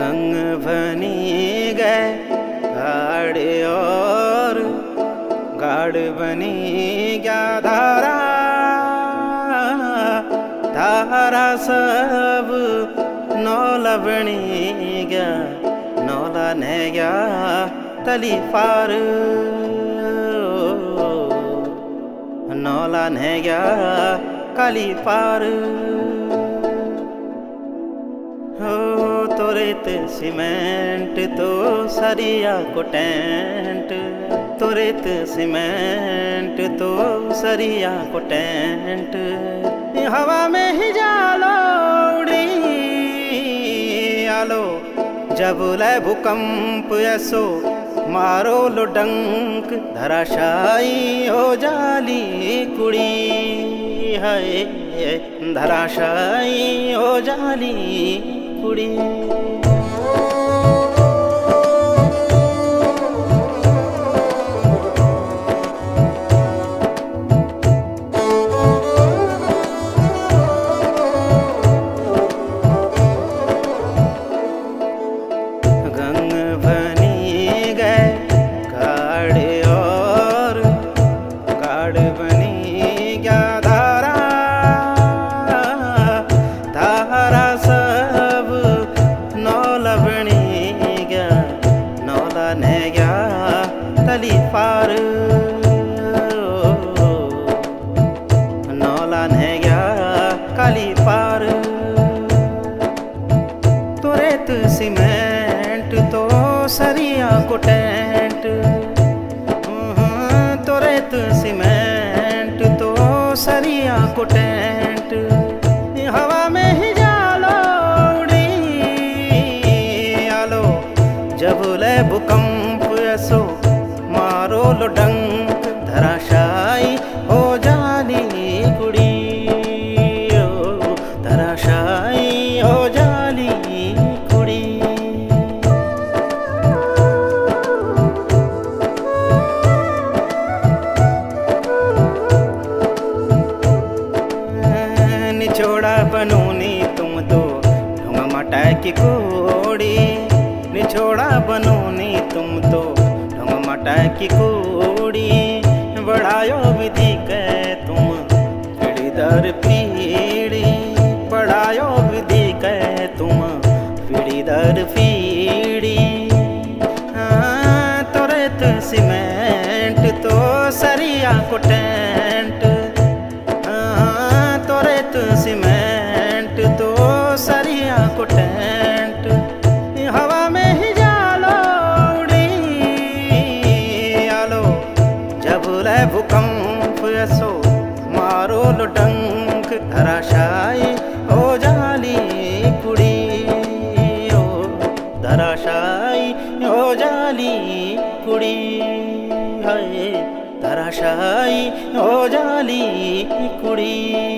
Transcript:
घंग बनी गए गाढ़ और गाढ़ बनी गया धारा धारा सब नौला बनी गया नौला ने गया तली पार नौला ने गया काली पार हो तो रेत सीमेंट तो सरिया को टेंट तो रेत सीमेंट तो सरिया को टेंट हवा में ही जालो उड़ी आलो जब ले भूकंप ऐसो मारो लो डंक धराशायी हो जाली कुड़ी है धराशायी हो जाली कुड़ी। सीमेंट तो सरिया को टेंट तो रेत सीमेंट तो सरिया को टेंट हवा में ही जालो उड़ी आलो जब ले भूकंप ऐसो मारो लो डंक धराशायी हो जानी कुड़ी धराशायी हो जानी निचोड़ा बनूनी तुम तो ढोंगा मटाए की कोड़ी निचोड़ा बनूनी तुम तो ढोंगा मटाए की कोड़ी बढ़ायो विधि के तुम पीढ़ी दर पीढ़ी बढ़ायो विधि के तुम पीढ़ी दर पीढ़ी हाँ तो रेत सीमेंट तो सरिया को टेंट सीमेंट तो सरिया को टेंट हवा में ही जालो उड़ी आलो जब ले भूकंप ऐसो मारो लो डंक धराशायी हो जाली कुड़ी ओ धराशायी हो जाली कुड़ी हाय धराशायी हो जाली कुड़ी।